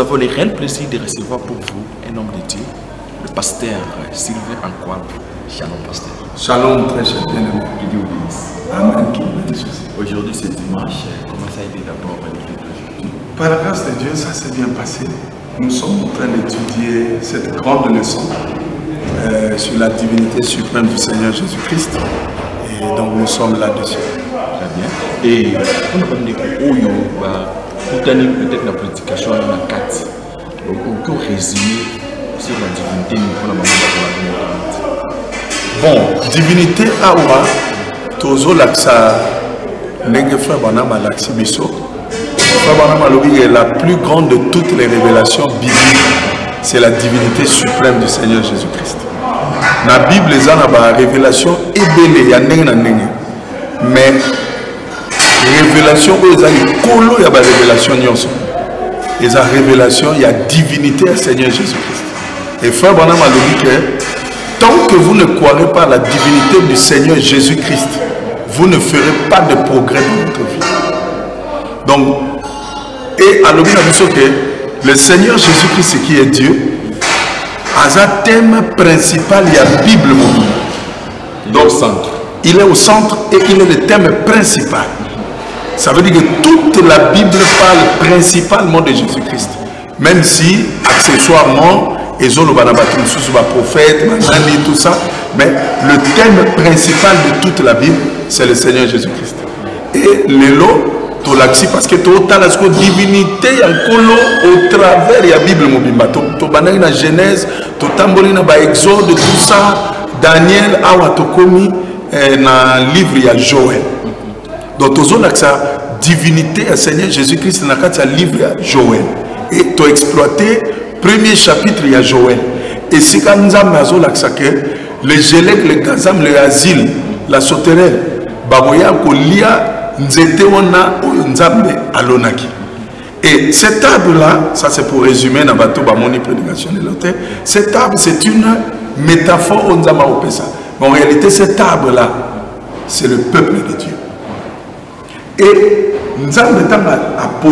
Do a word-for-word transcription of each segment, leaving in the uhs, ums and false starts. avons le réel plaisir de recevoir pour vous un homme de Dieu, le pasteur Sylvain Akouala. Shalom, pasteur. Shalom, très cher bien-aimé. Que Dieu vous bénisse. Amen. Aujourd'hui, c'est dimanche. Comment ça a été d'abord aujourd'hui? Par la grâce de Dieu, ça s'est bien passé. Nous sommes en train d'étudier cette grande leçon euh, sur la divinité suprême du Seigneur Jésus-Christ. Et donc, nous sommes là-dessus. Très bien. Et on va venir pour tenir peut-être la prédication à la carte. Donc, on peut résumer sur la divinité, nous la divinité. Bon, divinité awa tozo laksa nenge frère Branham alaksi biso. Frère Branham alobi est la plus grande de toutes les révélations bibliques, c'est la divinité suprême du Seigneur Jésus-Christ. La Bible les a na révélation ebele ya nenge na nenge. Mais révélation où ils allaient colo ya ba révélation nyonso. Ils a révélation ya divinité à Seigneur Jésus-Christ. Et frère Branham alobi que tant que vous ne croirez pas à la divinité du Seigneur Jésus-Christ, vous ne ferez pas de progrès dans votre vie. Donc, et à l'objet que le Seigneur Jésus-Christ qui est Dieu, a un thème principal, il y a la Bible. Donc, il est au centre et il est le thème principal. Ça veut dire que toute la Bible parle principalement de Jésus-Christ. Même si, accessoirement, ils ont le prophète, tout ça. Mais le thème principal de toute la Bible, c'est le Seigneur Jésus-Christ. Et les lots, tout l'axi, parce que tout la divinité, il y a au travers de la Bible. Tout la Genèse, tout l'Exode, tout ça. Daniel, Awatokomi, dans le livre, il y a Joël. Donc, tout la divinité, le Seigneur Jésus-Christ, dans le livre, il y a Joël. Et tu as exploité. Premier chapitre, il y a Joël. Et si quand nous avons les gélèques, les gazam, les asiles, la sauterelle, et cette table-là, ça c'est pour résumer, cette table c'est une métaphore. Mais en réalité, cette table-là, c'est le peuple de Dieu. Et nous avons un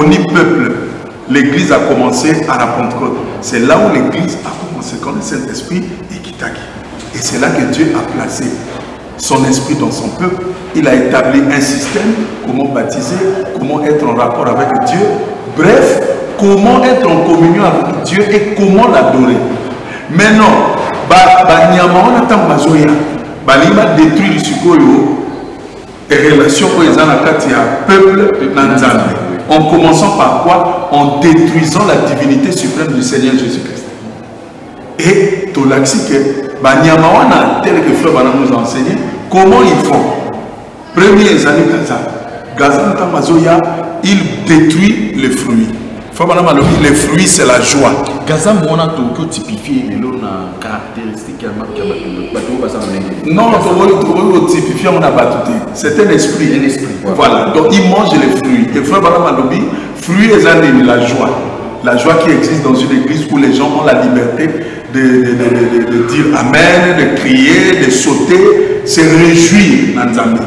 peuple. L'église a commencé à la Pentecôte. C'est là où l'église a commencé, quand le Saint-Esprit est Kitaki. Et c'est là que Dieu a placé son esprit dans son peuple. Il a établi un système, comment baptiser, comment être en rapport avec Dieu. Bref, comment être en communion avec Dieu et comment l'adorer. Maintenant, Balima détruit le Sukoyo et relation aux Zanakatia, peuple de Nanzamé. En commençant par quoi? En détruisant la divinité suprême du Seigneur Jésus-Christ. Et tout l'axique, Banyamawana, tel que Frère Branham nous a enseigné, comment ils font? Premier année Gaza. Gaza Tamazoya, il détruit les fruits. Frère Branham a dit, les fruits, c'est la joie. Gaza Mouana, tout typifié, mais l'on a caractéristique. Non, tout typifié, on a battu. C'est un esprit. Un esprit. Voilà, donc il mange les fruits. Et Frère Branham Alobi, fruits et années, la joie. La joie qui existe dans une église où les gens ont la liberté de, de, de, de, de, de dire Amen, de crier, de sauter, se réjouir dans Nzambe.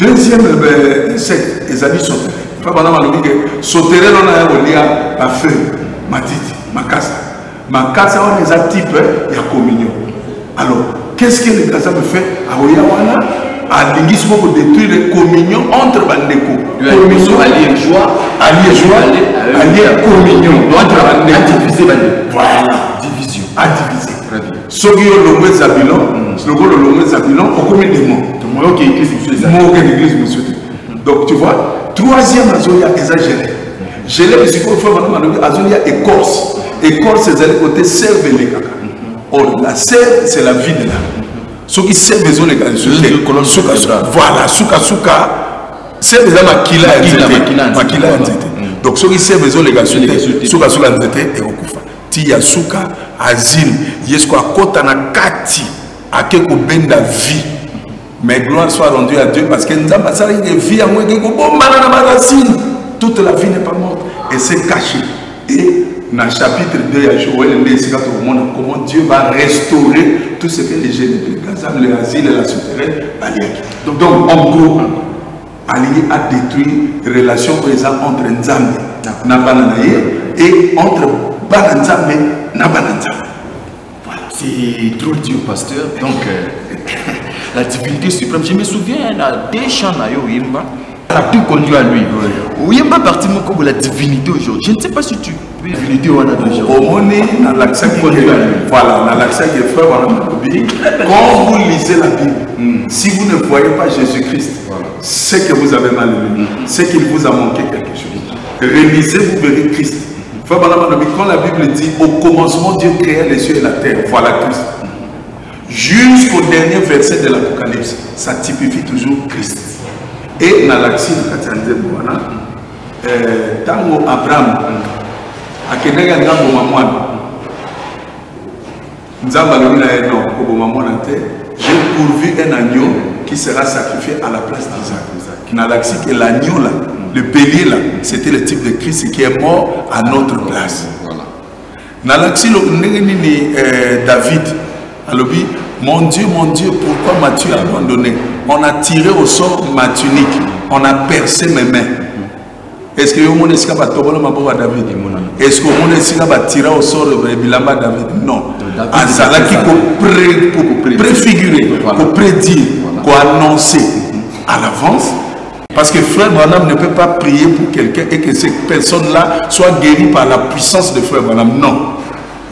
Deuxième, ben, c'est les amis sauterelles. Frère Branham Alobi, sauterelles, on a relié à ma feuille, ma titi, ma casa. Ma casa, on les a types, il y a communion. Alors, qu'est-ce que les casa me fait? Aoyawana. À l'église pour détruire les communions entre Bandeko. Communion, allié joie, allié joie, allié communion. Entre Bandeko. Diviser Bandeko. Voilà. Division. À diviser. Très bien. Ce qui est le mot Zabilo, le mot le mot Zabilo, on commet des mots. Ok, l'église, monsieur. Mot que l'église, monsieur. Donc tu vois, troisième azonia exagérée. Gelée, parce qu'on fait maintenant azonia écorce. Écorce, c'est à côté serve les caca. Or, la serve, c'est la vie de l'âme. Ceux qui savent les zones, voilà, souka souka, c'est déjà makila makila donc ceux qui savent les zones, les souka souka et okufa. Tia souka asile, yesko akota na kati, akeko benda vie. Mais gloire soit rendue à Dieu parce que nous avons ça une vie à moins que bon malana malazine. Toute la vie n'est pas morte et c'est caché. Et dans le chapitre deux, il y a Joël, comment Dieu va restaurer tout ce que les jeunes, les Gazam, les asiles, la souterraine, donc, donc, en gros, Ali a détruit les relations présentes entre Nzambe, Nabanaye, et entre Bananzambe et Nabananzambe. Voilà. C'est trop dur, pasteur. Donc, euh, la divinité suprême, je me souviens, il y a des chants à Yoimba. Ça a tout conduit à lui. Oyemba parti mon comme la divinité aujourd'hui. Je ne sais pas si tu peux divinité ou on a déjà. Au moment dans l'accès qui conduit à lui. Voilà, dans l'accès des frères, on a quand vous lisez la Bible, mm. si vous ne voyez pas Jésus-Christ, voilà. c'est que vous avez mal lu, mm. c'est qu'il vous a manqué quelque chose. Relisez, vous verrez Christ. Mm. Frère Branham, quand la Bible dit au commencement Dieu créa les cieux et la terre, voilà Christ. Mm. Jusqu'au dernier verset de l'Apocalypse, ça typifie toujours Christ. Et dans l'action de Tango Abraham, à Kenya, il y a un moment. Nous avons j'ai pourvu un agneau qui sera sacrifié à la place d'Isaac. Dans l'action que l'agneau, le bélier, c'était le type de Christ qui est mort à notre place. Dans l'action de David, Alobi, mon Dieu, mon Dieu, pourquoi m'as-tu abandonné? On a tiré au sort ma tunique, on a percé mes mains. Est-ce que mon escapade David? Est-ce que mon escapade tira au sort Bilamba David? Non. Azala qui peut préfigurer, peut prédire, peut annoncer à l'avance. Parce que frère Branham ne peut pas prier pour quelqu'un et que cette personne-là soit guérie par la puissance de frère Branham. Non.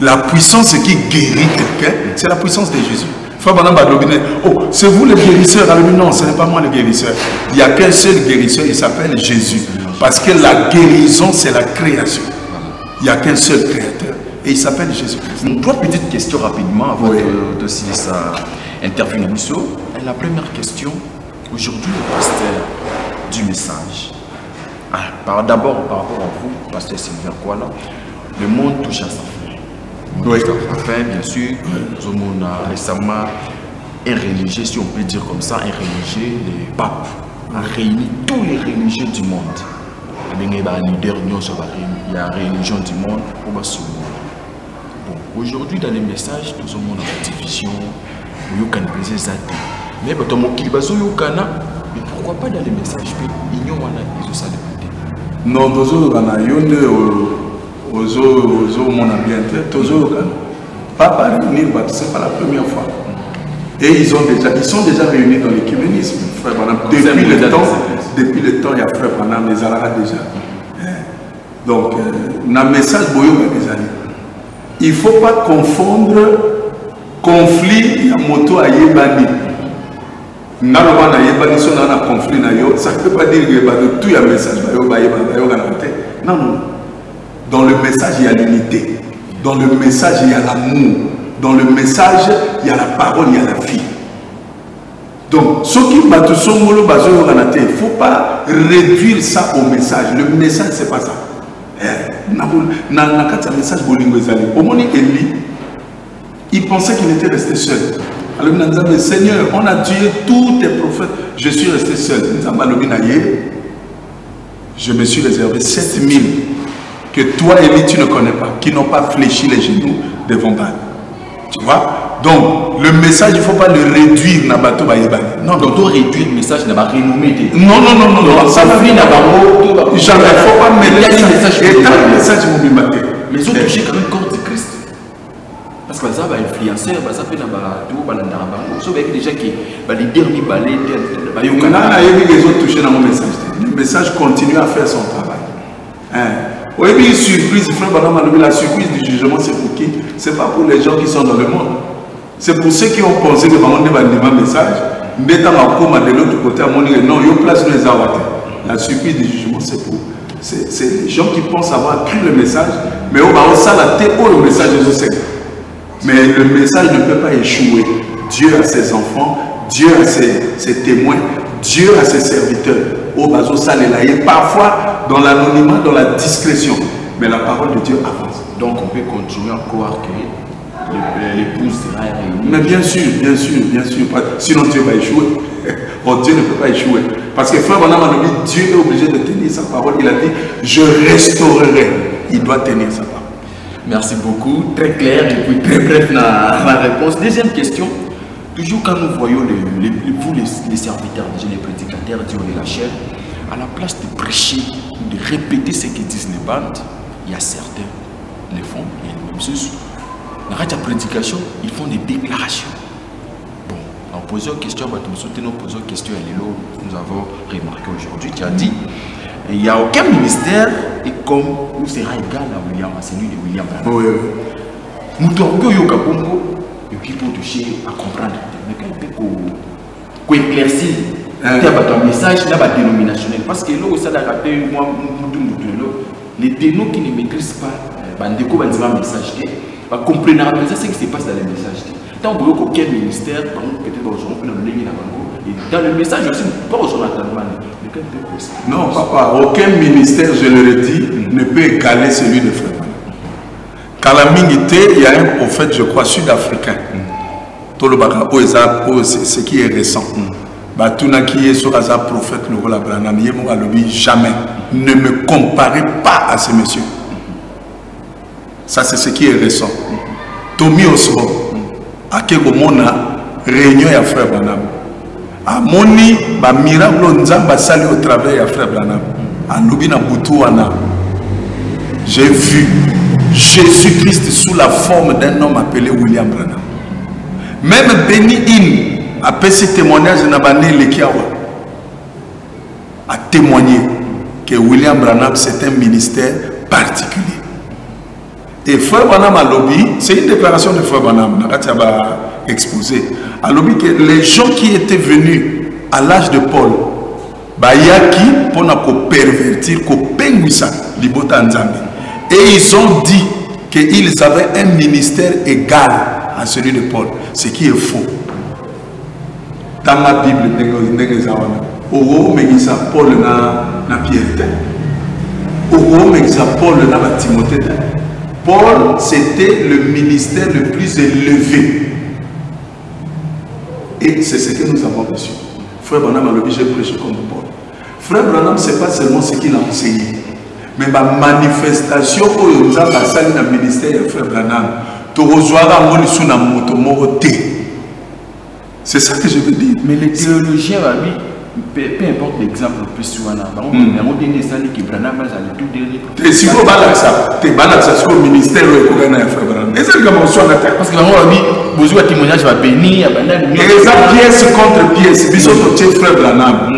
La puissance qui guérit quelqu'un, c'est la puissance de Jésus. Frère Branham a dominé. Oh, c'est vous le guérisseur. Non, ce n'est pas moi le guérisseur. Il n'y a qu'un seul guérisseur, il s'appelle Jésus. Parce que la guérison, c'est la création. Il n'y a qu'un seul créateur. Et il s'appelle Jésus-Christ. Trois petites questions rapidement avant oui. de, de signer sa interview. La première question, aujourd'hui, le pasteur du message. Ah, d'abord, par rapport à vous, pasteur Sylvain Akouala, le monde touche à ça. Oui. Enfin, bien sûr, on a récemment un religieux, si on peut dire comme ça, un religieux, le pape a réuni tous les religieux du monde. Il y a un leader, il y a une religion du monde, on va se voir. Aujourd'hui, dans les messages, tout le monde a une division, il y a une division. Mais pourquoi pas dans les messages, il y a une division. Non, il y a une division. Ozo mon ambiente, Tozo Papa réunir, c'est pas la première fois. Et ils ont déjà, ils sont déjà réunis dans l'écuménisme, frère Branham. Depuis le temps, depuis le temps, il y a frère Branham les Alara déjà. Donc, dans le message boyo mes amis, il faut pas confondre conflit à moto à Yébani. N'a pas na Yébani, si on a un conflit na yo, ça ne peut pas dire que tout y a message bayo bayo bayo garanté. Non non. Dans le message, il y a l'unité. Dans le message, il y a l'amour. Dans le message, il y a la parole, il y a la vie. Donc, ce qui bat tout son molo, il ne faut pas réduire ça au message. Le message, c'est pas ça. Il pensait qu'il était resté seul. Alors, il a dit, Seigneur, on a tué tous tes prophètes. Je suis resté seul. Je me suis réservé sept mille. Que toi et lui, tu ne connais pas, qui n'ont pas fléchi les genoux devant Baal. Tu vois? Donc, le message, il ne faut pas le réduire à Bato Baïba. Non, donc, toi, réduire le message, n'a pas renommé. Non, non, non, non, non. Ça va venir d'abord. Il ne faut pas mêler les messages. Et tant le message, vous me matez. Mais ils ont touché quand même le corps de Christ. Parce que ça va influencer, ça fait dans Bato, Balandarabango. Vous savez déjà que les derniers balais, les derniers. Non, ils ont touché dans mon message. Le message continue à faire son travail. Hein? Oui, puis une surprise, frère Branham a dit, la surprise du jugement, c'est pour qui? C'est pas pour les gens qui sont dans le monde. C'est pour ceux qui ont pensé que Maman débat un message, mais dans ma coma de l'autre côté, à mon dire, non, il y a place les avatars. La surprise du jugement, c'est pour. C'est les gens qui pensent avoir pris le message, mais au bas, ça, la tête, le message, je sais. Mais le message ne peut pas échouer. Dieu a ses enfants, Dieu a ses, ses témoins, Dieu a ses serviteurs. Au baso salélaïe, parfois dans l'anonymat, dans la discrétion, mais la parole de Dieu avance. Donc on peut continuer à croire que l'épouse sera réunie. Mais bien sûr, bien sûr, bien sûr. Sinon Dieu va échouer. Oh, Dieu ne peut pas échouer. Parce que frère Branham a dit, Dieu est obligé de tenir sa parole. Il a dit, je restaurerai. Il doit tenir sa parole. Merci beaucoup. Très clair et puis très bref la réponse. Deuxième question. Toujours quand nous voyons les, les, vous les, les serviteurs, les prédicateurs, Dieu et la chair, à la place de prêcher, de répéter ce que disent les bandes, il y a certains qui le font, il y a une dans la prédication, ils font des déclarations. Bon, en posant une question, nous posons une question à l'élo, nous avons remarqué aujourd'hui, qui a dit, il n'y a aucun ministère et comme nous sera égal à William, à celui de William Branham. Oui, oui. Nous torquons Yoka Bongo, et puis pour toucher à comprendre. Mais quand il peut éclaircir, un message, il y a dénominationnel. Parce que là, ça a rappelé, moi, les dénos qui ne maîtrisent pas, ils ne disent pas message, ils comprennent pas ce qui se passe dans les messages. Tant qu'il y a aucun ministère, peut-être aujourd'hui, dans le Lévi, dans le message aussi, pas aujourd'hui, dans le non, papa, aucun ministère, je le redis, ne peut égaler celui de Frédéric. Calamité, il y a un prophète, je crois, sud-africain. Ce qui est récent. Tout ce qui est sur Aza prophète, jamais. Ne me comparez pas à ce monsieur. Ça, c'est ce qui est récent. Tommy Osro, à Kegomona, réunion à Frère Branham. À Moni, à Miracle, on a salé au travail à Frère Branham. À Nubina Boutouana, j'ai vu Jésus-Christ sous la forme d'un homme appelé William Branham. Même Benny Hinn a fait ce témoignage Nabane Lekiawa a témoigné que William Branham c'est un ministère particulier. Et Frère Branham a lobby, c'est une déclaration de Frère Branham, Nakatiaba exposé, a lobby que les gens qui étaient venus à l'âge de Paul, Bayaki pour nous pervertir, pour penguissa Libota Nzambi. Et ils ont dit qu'ils avaient un ministère égal à celui de Paul, ce qui est faux. Dans la Bible, Paul n'a Pierre. Paul n'a Timothée. Paul, c'était le ministère le plus élevé. Et c'est ce que nous avons reçu. Frère Branham a l'obligé de prêcher comme Paul. Frère Branham, ce n'est pas seulement ce qu'il a enseigné. Mais ma manifestation pour les gens dans le ministère de Frère Branham, tu rejoindras mon sous la moto, mon côté. C'est ça que je veux dire. Mais les théologiens, peu importe l'exemple, plus souvent, on a donné ça qui Branham a tout dernier. Et si vous avez ça, tu es dans le ministère de Frère Branham. Et c'est le moment où on a parce que on a dit, vous avez témoignage, va bénir, va bénir. Et ça, pièce contre pièce, bisous, tu es Frère Branham.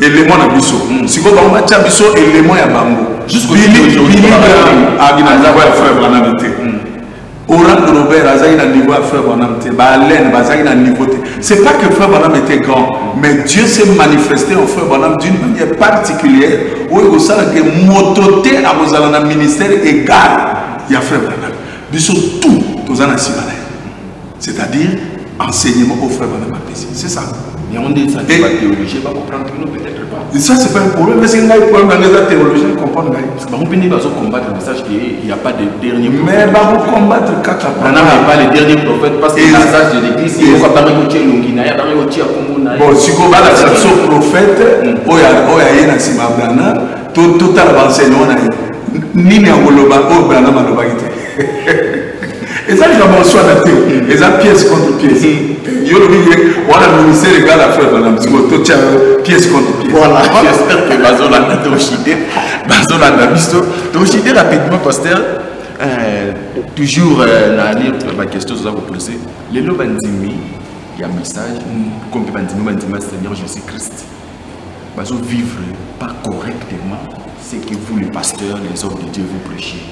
Élément à Bissot. Si vous avez un Bissot, élément à Bambo. Jusqu'au aujourd'hui, il y a un frère Branham. Oran Robert, il y a un niveau à Frère Branham. Balen, il y a un niveau. Ce n'est pas que Frère Branham était grand, mais Dieu s'est manifesté au Frère Branham d'une manière particulière où il y a une mototé à vos allant dans le ministère égal. Il y a Frère Branham. Bissot, tout, tout en a si malin. C'est-à-dire, enseignement au Frère Branham. C'est ça. Et on dit ça, c'est pas théologie, on va comprendre que nous, peut-être pas. Ça, c'est pas un problème, mais c'est un problème dans les théologiens, on comprend. On peut pas combattre le message qu'il n'y a pas de dernier prophète. Mais on va combattre quatre après. On n'a pas le dernier prophète parce que le message de l'église, il faut parler au Tchèque, il n'y a pas de Tchèque. Bon, si on va à la section prophète, on a tout à l'avancée, on a ni ni en Goloba, au Branham à l'Obaïté. Et ça, je m'en suis adapté. Et ça, pièce contre pièce. Yo le dit, voilà le ministère égal à Frère Branham. Si vous avez pièce contre pièce. Voilà, j'espère que Bazola n'a pas d'ochidé. Bazola n'a pas d'ochidé. Rapidement, pasteur, toujours à lire ma question que vous avez posée. Les lois bandimi, il y a un message, comme bandimi, bandimi, Seigneur Jésus-Christ. Bazo vivre pas correctement ce que vous, les pasteurs, les hommes de Dieu, vous prêchez.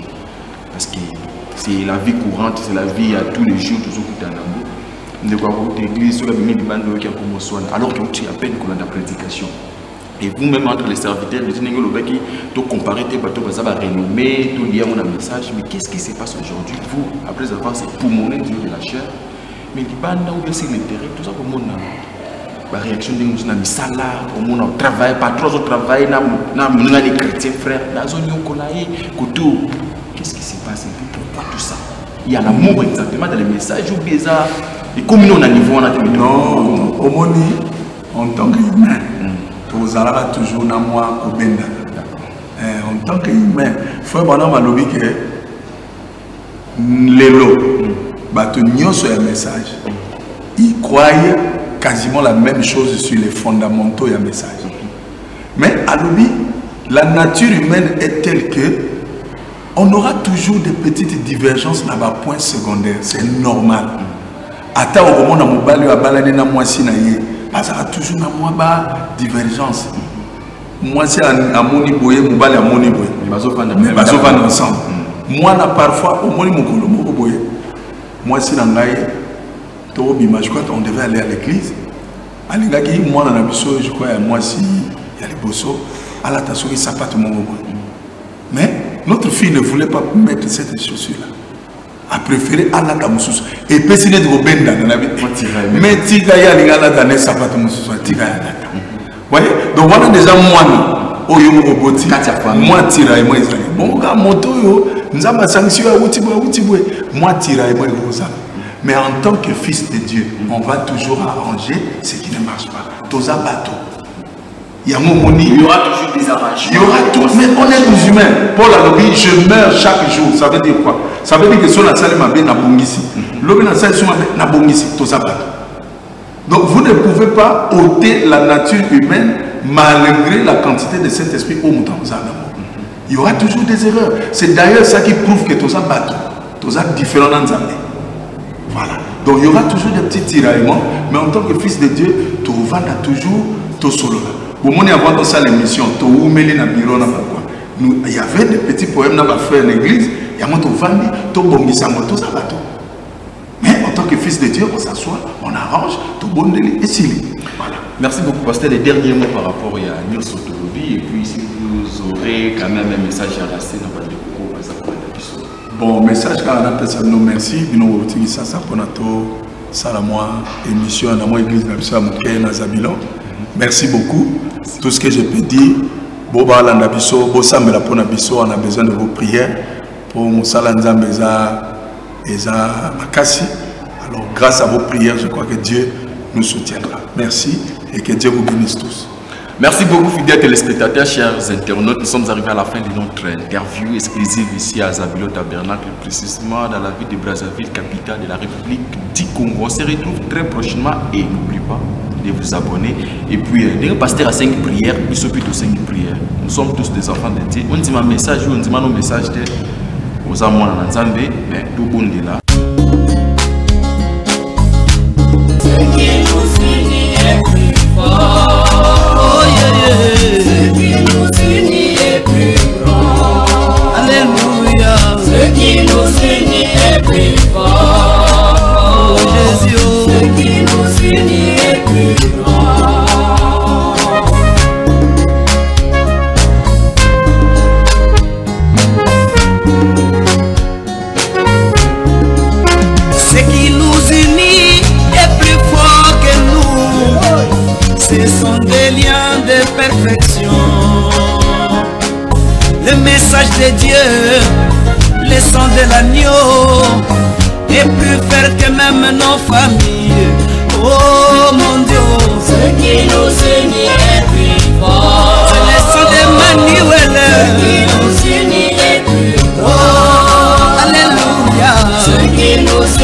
Parce que c'est la vie courante, c'est la vie à tous les jours, toujours dans l'amour. De voir votre église sur la mine du bando qui a commencé alors que tu as peine qu'on a la prédication et vous-même entre les serviteurs de Tinengo Lobaki tout comparer tes bateaux ça va renommer tout lié à un message mais qu'est-ce qui se passe aujourd'hui vous après avoir ces poumons Dieu de la chair mais du bando où c'est l'intérêt tout ça pour mon la réaction des gens dans le salaire au monde au travail pas trop au travail na na nous les chrétiens frères dans zone yokolaé couteau qu'est-ce qui se passe et pourquoi tout ça il y a l'amour exactement dans les messages ou bizarre. Et comme nous, on a niveau, on a terminé. Non, au moins, en tant qu'humain, vous allez toujours dans moi au Benda. En tant qu'humain, Frère Branham a dit que les lots, ils ont un message. Ils croient quasiment la même chose sur les fondamentaux du message. Mais à l'oubli, la nature humaine est telle que on aura toujours des petites divergences là-bas, point secondaire, c'est normal. Ata au moment où on va balader na moisi na yé, parce a toujours na moi ba divergence. Moi c'est à moni boyé, mon bal à moni boyé. Mais baso van ensemble. Moi là parfois au moni mon colomo boyé. Moi c'est l'angaye. Toi bima je crois on devait aller à l'église. À l'église moi dans la biso je crois moi si il y a les bosso. À la tassouri ça pas tout mon boyé. Mais notre fille ne voulait pas mettre cette chaussure-là. A préféré Allah Damoussous. Et personne n'est trop bête dans la vie. Mais Tigaya, les gars, là, dans les sabbats, Tigaya. Vous voyez? Donc, voilà déjà moi, oh, yo, roboti, moi, tiraille, moi, Israël. Bon, gars, moto, yo, nous avons sanction à Outiboué, Outiboué. Moi, tiraille, moi, Rosa. Mais en tant que fils de Dieu, on va toujours arranger ce qui ne marche pas. Tosa bateau. Il y aura toujours des arrangements. Il y aura tout, mais on est des humains. Paul a dit, je meurs chaque jour. Ça veut dire quoi? Ça veut dire que si on a salé ma bien, on a ici. L'homme a salé ma bien, on a ici. Donc vous ne pouvez pas ôter la nature humaine malgré la quantité de Saint-Esprit au mouton. Il y aura toujours des erreurs. C'est d'ailleurs ça qui prouve que tout ça bat. Tout ça différent dans les années. Voilà. Donc il y aura toujours des petits tiraillements, mais en tant que fils de Dieu, tout va toujours tout solo. Au moment avant ça l'émission, il y avait des petits poèmes dans ma frère l'église, il y a mon vandi, tout bongisa moto ça va tout. Mais en tant que fils de Dieu, on s'assoit, on arrange, tout bon et s'il. Voilà. Merci beaucoup, pasteur. Les derniers mots par rapport à Nyoso Tolobi, et puis si vous aurez quand même un message à lancer dans votre découvre, ça pourrait être plus. Bon, message à la personne, nous merci, nous nous retirons ça, ça pour notre salamois, émission, à moi église, à mon père, à Zabilo. Merci beaucoup. Tout ce que je peux dire, Boba Landabiso, Bossam la Ponabiso, on a besoin de vos prières pour Moussalanza Meza Eza Makassi. Alors, grâce à vos prières, je crois que Dieu nous soutiendra. Merci et que Dieu vous bénisse tous. Merci beaucoup, fidèles téléspectateurs, chers internautes. Nous sommes arrivés à la fin de notre interview exclusive ici à Zabilo Tabernacle, précisément dans la ville de Brazzaville, capitale de la République du Congo. On se retrouve très prochainement et n'oubliez pas de vous abonner. Et puis, le pasteur à cinq prières, il s'occupe de cinq prières. Nous sommes tous des enfants de Dieu. On dit ma message, on dit ma message de aux amours en Zambie, mais tout bon de là. De Dieu, le sang de l'agneau est plus fort que même nos familles. Oh mon Dieu, ce qui nous unit est plus fort. C'est le sang d'Emmanuel, ce qui nous unit est plus fort. Oh, alléluia, ce qui nous